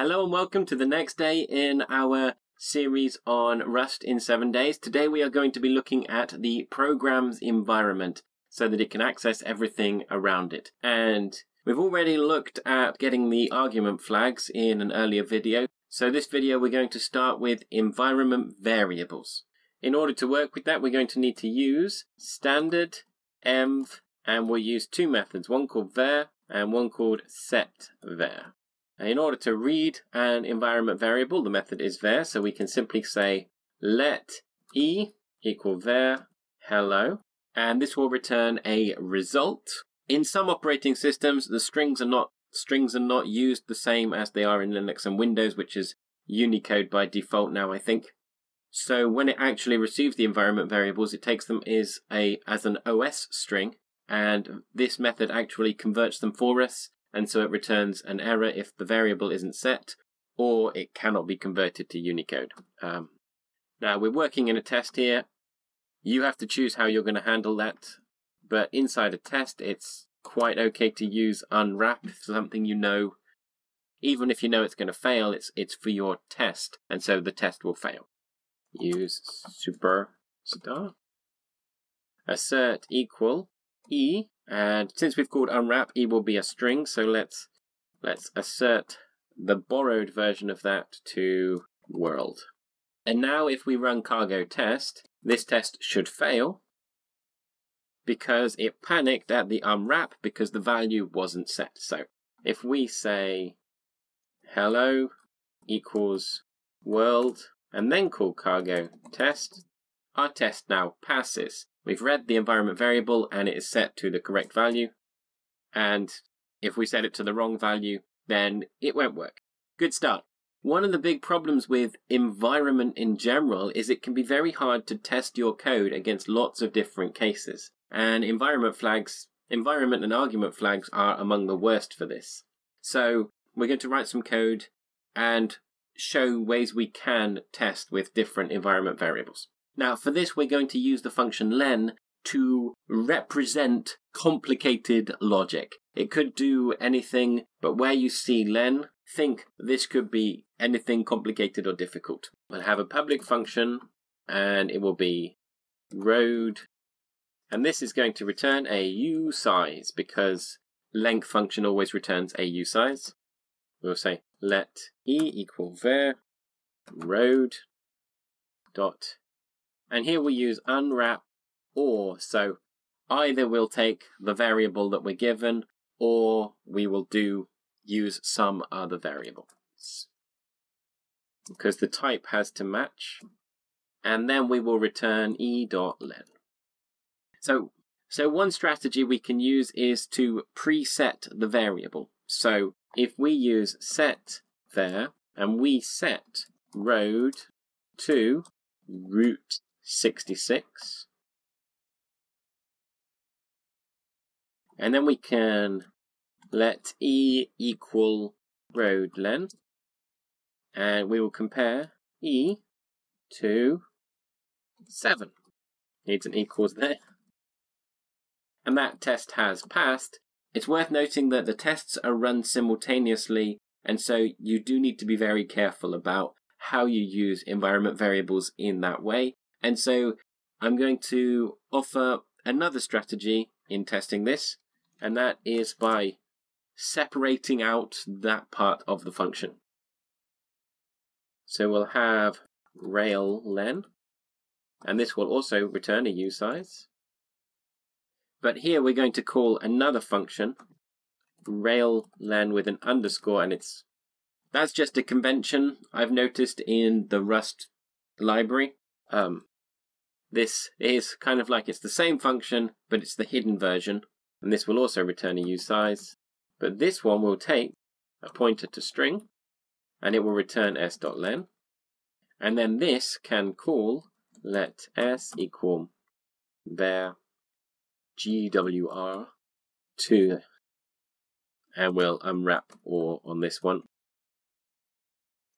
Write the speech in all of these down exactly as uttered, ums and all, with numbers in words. Hello and welcome to the next day in our series on Rust in seven days. Today we are going to be looking at the program's environment so that it can access everything around it. And we've already looked at getting the argument flags in an earlier video. So this video we're going to start with environment variables. In order to work with that, we're going to need to use standard, env, and we'll use two methods, one called var and one called setVar. In order to read an environment variable, the method is var, so we can simply say let e equal var hello, and this will return a result. In some operating systems, the strings are not strings are not used the same as they are in Linux and Windows, which is Unicode by default now, I think. So when it actually receives the environment variables, it takes them as a as an O S string, and this method actually converts them for us. And so it returns an error if the variable isn't set, or it cannot be converted to Unicode. Um, now, we're working in a test here. You have to choose how you're going to handle that. But inside a test, it's quite okay to use unwrap if something you know. Even if you know it's going to fail, it's, it's for your test. And so the test will fail. Use superstar. Assert equal e. And since we've called unwrap, e will be a string, so let's let's assert the borrowed version of that to world. And now if we run cargo test, this test should fail because it panicked at the unwrap because the value wasn't set. So if we say hello equals world and then call cargo test, our test now passes. We've read the environment variable and it is set to the correct value. And if we set it to the wrong value, then it won't work. Good start. One of the big problems with environment in general is it can be very hard to test your code against lots of different cases. And environment flags, environment and argument flags are among the worst for this. So we're going to write some code and show ways we can test with different environment variables. Now, for this, we're going to use the function len to represent complicated logic. It could do anything, but where you see len, think this could be anything complicated or difficult. We'll have a public function, and it will be road. And this is going to return a u size, because lenc function always returns a u size. We'll say let e equal var road dot. And here we use unwrap or, so either we'll take the variable that we're given or we will do use some other variable because the type has to match, and then we will return e.len. So, so one strategy we can use is to preset the variable. So if we use set there and we set road to root sixty-six, and then we can let e equal road len, and we will compare e to seven. Needs an equals there, and that test has passed. It's worth noting that the tests are run simultaneously, and so you do need to be very careful about how you use environment variables in that way. And so I'm going to offer another strategy in testing this, and that is by separating out that part of the function. So we'll have rail len, and this will also return a u size. But here we're going to call another function, rail len with an underscore, and it's that's just a convention I've noticed in the Rust library. Um, this is kind of like it's the same function, but it's the hidden version. And this will also return a u size. But this one will take a pointer to string, and it will return s.len. And then this can call let s equal var gwr to, and we'll unwrap or on this one.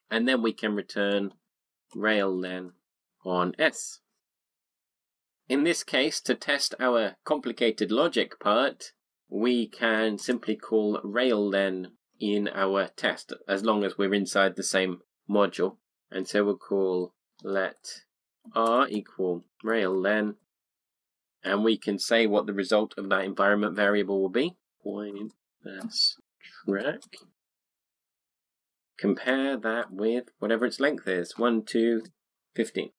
And then we can return rail len on s. In this case, to test our complicated logic part, we can simply call rail len in our test, as long as we're inside the same module. And so we'll call let r equal rel_len, and we can say what the result of that environment variable will be. Point that's track. Compare that with whatever its length is, one, two, fifteen.